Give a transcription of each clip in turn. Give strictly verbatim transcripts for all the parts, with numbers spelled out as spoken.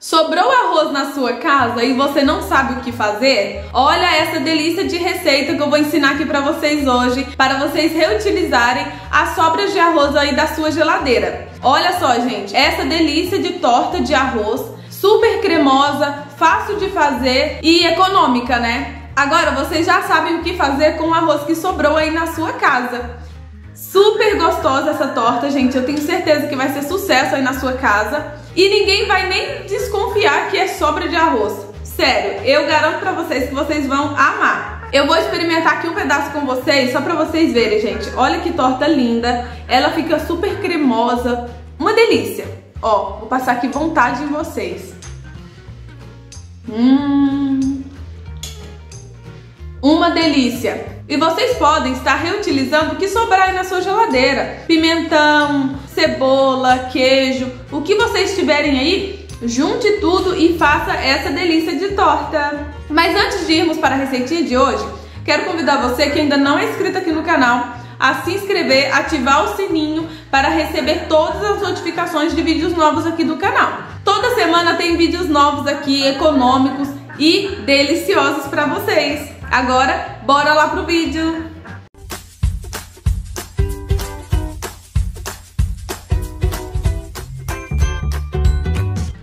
Sobrou arroz na sua casa e você não sabe o que fazer? Olha essa delícia de receita que eu vou ensinar aqui pra vocês hoje, para vocês reutilizarem as sobras de arroz aí da sua geladeira. Olha só, gente, essa delícia de torta de arroz, super cremosa, fácil de fazer e econômica, né? Agora vocês já sabem o que fazer com o arroz que sobrou aí na sua casa. Super gostosa essa torta, gente, eu tenho certeza que vai ser sucesso aí na sua casa. E ninguém vai nem desconfiar que é sobra de arroz. Sério, eu garanto pra vocês que vocês vão amar. Eu vou experimentar aqui um pedaço com vocês, só pra vocês verem, gente. Olha que torta linda, ela fica super cremosa, uma delícia. Ó, vou passar aqui vontade em vocês. Hum... Uma delícia! E vocês podem estar reutilizando o que sobrar aí na sua geladeira. Pimentão, cebola, queijo, o que vocês tiverem aí, junte tudo e faça essa delícia de torta. Mas antes de irmos para a receitinha de hoje, quero convidar você que ainda não é inscrito aqui no canal a se inscrever, ativar o sininho para receber todas as notificações de vídeos novos aqui do canal. Toda semana tem vídeos novos aqui, econômicos e deliciosos para vocês. Agora, bora lá pro vídeo!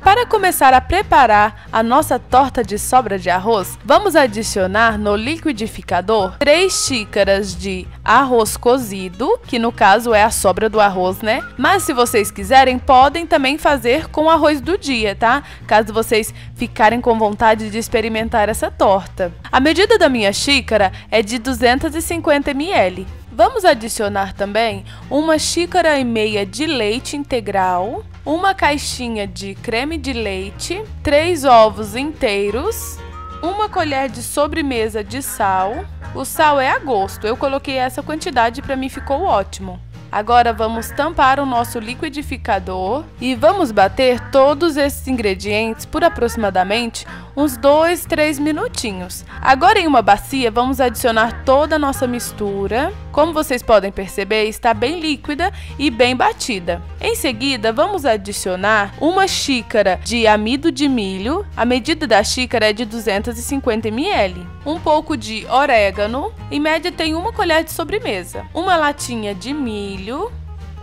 Para começar a preparar a nossa torta de sobra de arroz, vamos adicionar no liquidificador três xícaras de arroz cozido, que no caso é a sobra do arroz, né? Mas se vocês quiserem, podem também fazer com o arroz do dia, tá? Caso vocês ficarem com vontade de experimentar essa torta. A medida da minha xícara é de duzentos e cinquenta mililitros. Vamos adicionar também uma xícara e meia de leite integral, uma caixinha de creme de leite, três ovos inteiros, uma colher de sobremesa de sal. O sal é a gosto, eu coloquei essa quantidade, para mim ficou ótimo. Agora vamos tampar o nosso liquidificador e vamos bater todos esses ingredientes por aproximadamente uns dois, três minutinhos. Agora em uma bacia vamos adicionar toda a nossa mistura. Como vocês podem perceber, está bem líquida e bem batida. Em seguida vamos adicionar uma xícara de amido de milho. A medida da xícara é de duzentos e cinquenta mililitros. Um pouco de orégano. Em média tem uma colher de sobremesa. Uma latinha de milho.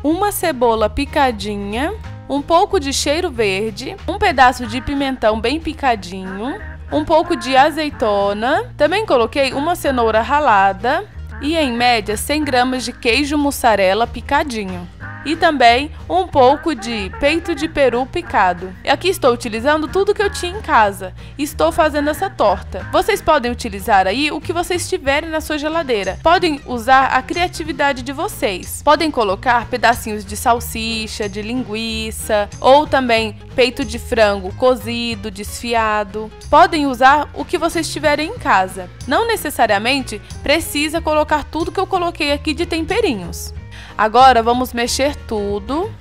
Uma cebola picadinha. Um pouco de cheiro verde, um pedaço de pimentão bem picadinho, um pouco de azeitona, também coloquei uma cenoura ralada e em média cem gramas de queijo mussarela picadinho. E também um pouco de peito de peru picado. Aqui estou utilizando tudo que eu tinha em casa. Estou fazendo essa torta. Vocês podem utilizar aí o que vocês tiverem na sua geladeira. Podem usar a criatividade de vocês. Podem colocar pedacinhos de salsicha, de linguiça, ou também peito de frango cozido, desfiado. Podem usar o que vocês tiverem em casa. Não necessariamente precisa colocar tudo que eu coloquei aqui de temperinhos. Agora vamos mexer tudo.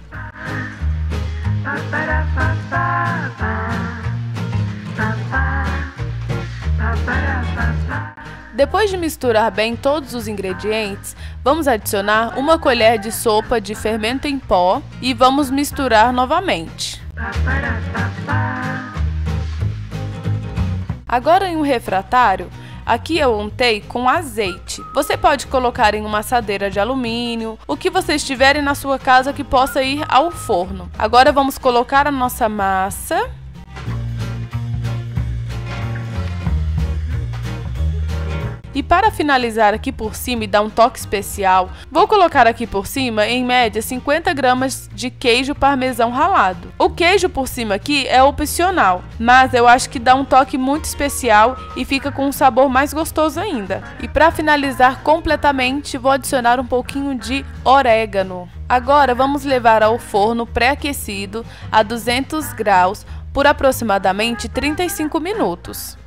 Depois de misturar bem todos os ingredientes, vamos adicionar uma colher de sopa de fermento em pó e vamos misturar novamente. Agora em um refratário, aqui eu untei com azeite. Você pode colocar em uma assadeira de alumínio, o que vocês tiverem na sua casa que possa ir ao forno. Agora vamos colocar a nossa massa. E para finalizar aqui por cima e dar um toque especial, vou colocar aqui por cima, em média, cinquenta gramas de queijo parmesão ralado. O queijo por cima aqui é opcional, mas eu acho que dá um toque muito especial e fica com um sabor mais gostoso ainda. E para finalizar completamente, vou adicionar um pouquinho de orégano. Agora vamos levar ao forno pré-aquecido a duzentos graus por aproximadamente trinta e cinco minutos.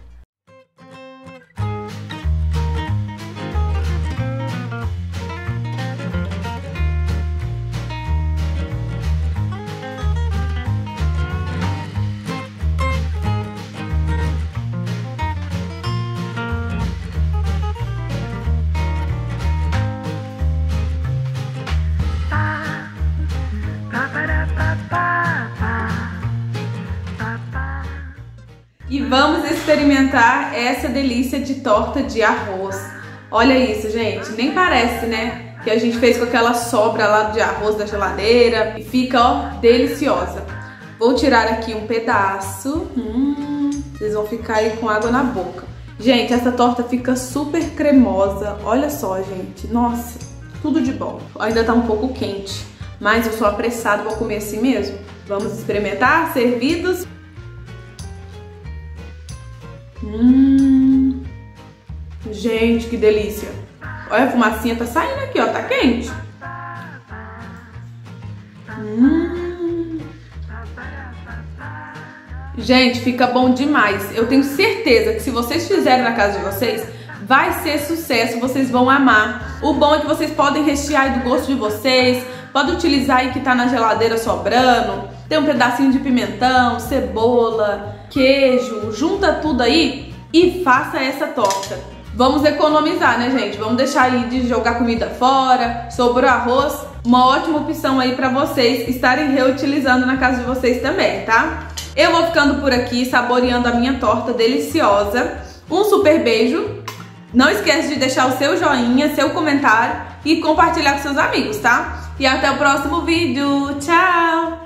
Bye. E vamos experimentar essa delícia de torta de arroz. Olha isso, gente. Nem parece, né? Que a gente fez com aquela sobra lá de arroz da geladeira. E fica, ó, deliciosa. Vou tirar aqui um pedaço. Hum, vocês vão ficar aí com água na boca. Gente, essa torta fica super cremosa. Olha só, gente. Nossa, tudo de bom. Ainda tá um pouco quente. Mas eu sou apressada, vou comer assim mesmo. Vamos experimentar, servidos. Hum, gente, que delícia. Olha, a fumacinha tá saindo aqui, ó, tá quente. Hum. Gente, fica bom demais. Eu tenho certeza que se vocês fizerem na casa de vocês, vai ser sucesso, vocês vão amar. O bom é que vocês podem rechear do gosto de vocês, pode utilizar aí que tá na geladeira sobrando. Tem um pedacinho de pimentão, cebola, queijo, junta tudo aí e faça essa torta. Vamos economizar, né, gente? Vamos deixar aí de jogar comida fora, sobrou arroz. Uma ótima opção aí pra vocês estarem reutilizando na casa de vocês também, tá? Eu vou ficando por aqui, saboreando a minha torta deliciosa. Um super beijo. Não esquece de deixar o seu joinha, seu comentário e compartilhar com seus amigos, tá? E até o próximo vídeo. Tchau!